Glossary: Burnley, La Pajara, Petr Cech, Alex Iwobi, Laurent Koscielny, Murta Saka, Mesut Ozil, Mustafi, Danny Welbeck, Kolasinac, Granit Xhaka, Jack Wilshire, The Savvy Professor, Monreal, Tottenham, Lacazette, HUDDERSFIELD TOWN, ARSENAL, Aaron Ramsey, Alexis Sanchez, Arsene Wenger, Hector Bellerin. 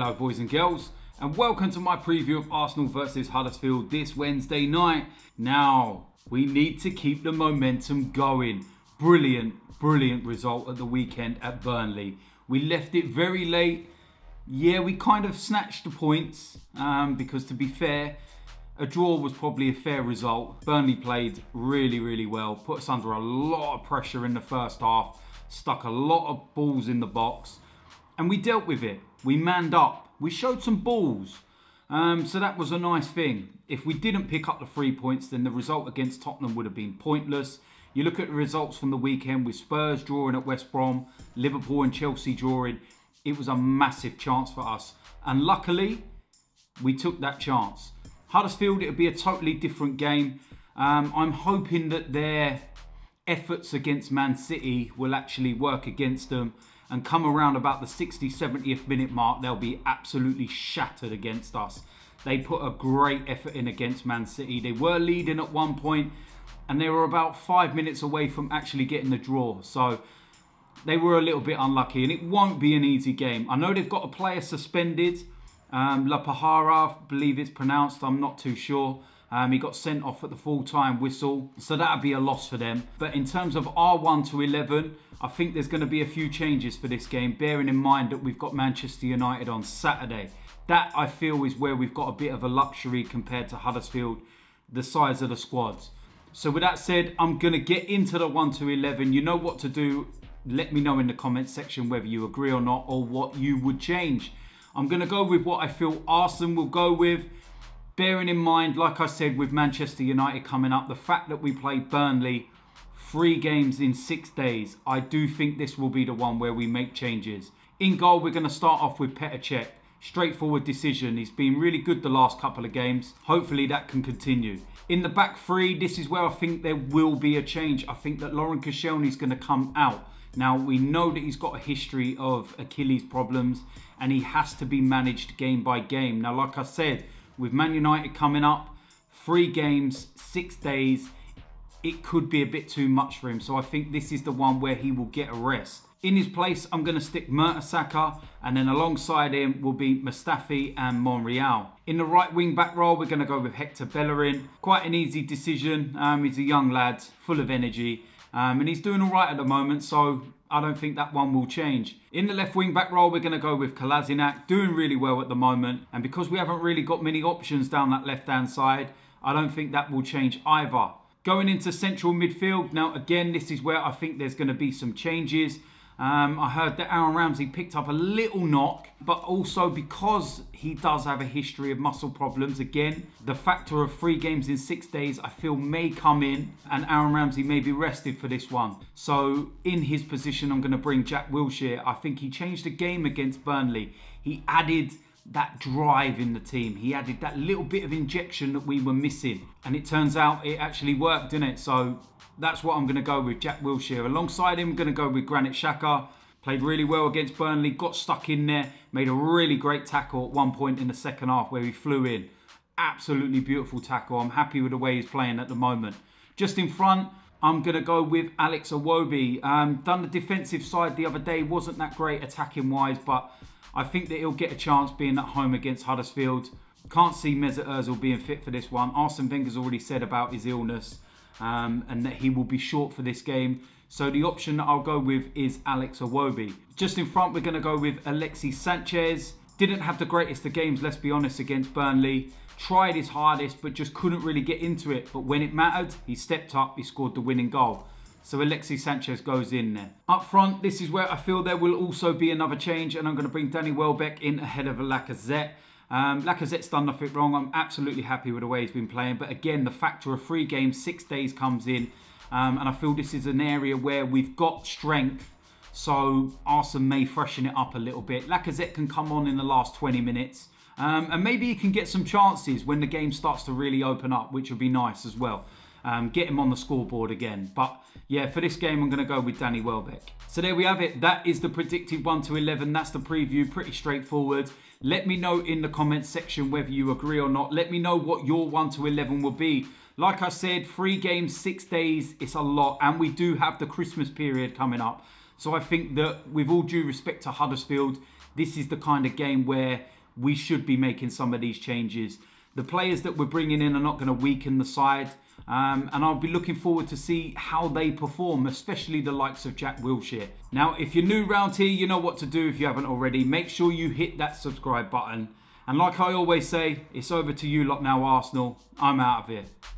Hello boys and girls, and welcome to my preview of Arsenal versus Huddersfield this Wednesday night. Now, we need to keep the momentum going. Brilliant result at the weekend at Burnley. We left it very late. Yeah, we kind of snatched the points because, to be fair, a draw was probably a fair result. Burnley played really well, put us under a lot of pressure in the first half, stuck a lot of balls in the box, and we dealt with it. We manned up. We showed some balls. So that was a nice thing. If we didn't pick up the 3 points, then the result against Tottenham would have been pointless. You look at the results from the weekend with Spurs drawing at West Brom, Liverpool and Chelsea drawing. It was a massive chance for us. And luckily, we took that chance. Huddersfield, it'll be a totally different game. I'm hoping that their efforts against Man City will actually work against them. And come around about the 60th, 70th minute mark, they'll be absolutely shattered against us. They put a great effort in against Man City. They were leading at one point, and they were about 5 minutes away from actually getting the draw. So they were a little bit unlucky, and it won't be an easy game. I know they've got a player suspended, La Pajara, I believe it's pronounced. I'm not too sure. He got sent off at the full-time whistle, so that'd be a loss for them. But in terms of our 1 to 11, I think there's going to be a few changes for this game, bearing in mind that we've got Manchester United on Saturday. That, I feel, is where we've got a bit of a luxury compared to Huddersfield, the size of the squads. So with that said, I'm going to get into the 1 to 11. You know what to do. Let me know in the comments section whether you agree or not, or what you would change. I'm going to go with what I feel Arsenal will go with. Bearing in mind, like I said, with Manchester United coming up, the fact that we play Burnley 3 games in 6 days, I do think this will be the one where we make changes. In goal, we're going to start off with Petr Cech. Straightforward decision. He's been really good the last couple of games. Hopefully that can continue. In the back three, this is where I think there will be a change. I think that Laurent Koscielny is going to come out. Now, we know that he's got a history of Achilles problems, and he has to be managed game by game. Now, like I said, with Man United coming up, 3 games, 6 days, it could be a bit too much for him. So I think this is the one where he will get a rest. In his place, I'm going to stick Murta Saka, and then alongside him will be Mustafi and Monreal. In the right wing back role, we're going to go with Hector Bellerin. Quite an easy decision. He's a young lad, full of energy, and he's doing all right at the moment. So I don't think that one will change. In the left wing back role, we're going to go with Kolasinac, doing really well at the moment. And because we haven't really got many options down that left-hand side, I don't think that will change either. Going into central midfield, now again, this is where I think there's going to be some changes. I heard that Aaron Ramsey picked up a little knock, but also because he does have a history of muscle problems, again, the factor of 3 games in 6 days, I feel, may come in, and Aaron Ramsey may be rested for this one. So in his position, I'm going to bring Jack Wilshire. I think he changed the game against Burnley. He added that drive in the team. He added that little bit of injection that we were missing. And it turns out it actually worked, didn't it? So that's what I'm going to go with, Jack Wilshire. Alongside him, I'm going to go with Granit Xhaka. Played really well against Burnley, got stuck in there, made a really great tackle at one point in the second half where he flew in. Absolutely beautiful tackle. I'm happy with the way he's playing at the moment. Just in front, I'm going to go with Alex Iwobi. Done the defensive side the other day. Wasn't that great attacking-wise, but I think that he'll get a chance being at home against Huddersfield. Can't see Mesut Ozil being fit for this one. Arsene Wenger's already said about his illness and that he will be short for this game. So the option that I'll go with is Alex Iwobi. Just in front, we're going to go with Alexis Sanchez. Didn't have the greatest of games, let's be honest, against Burnley. Tried his hardest, but just couldn't really get into it. But when it mattered, he stepped up, he scored the winning goal. So Alexis Sanchez goes in there. Up front, this is where I feel there will also be another change, and I'm going to bring Danny Welbeck in ahead of Lacazette. Lacazette's done nothing wrong. I'm absolutely happy with the way he's been playing. But again, the factor of 3 games, 6 days comes in. And I feel this is an area where we've got strength. So Arsene may freshen it up a little bit. Lacazette can come on in the last 20 minutes. And maybe he can get some chances when the game starts to really open up, which would be nice as well. Get him on the scoreboard again. But yeah, for this game, I'm going to go with Danny Welbeck. So there we have it. That is the predicted 1 to 11. That's the preview. Pretty straightforward. Let me know in the comments section whether you agree or not. Let me know what your 1 to 11 will be. Like I said, 3 games, 6 days. It's a lot. And we do have the Christmas period coming up. So I think that with all due respect to Huddersfield, This is the kind of game where we should be making some of these changes. The players that we're bringing in are not going to weaken the side. And I'll be looking forward to see how they perform, especially the likes of Jack Wilshire. Now, if you're new round here, you know what to do if you haven't already. Make sure you hit that subscribe button. And like I always say, it's over to you lot now, Arsenal. I'm out of here.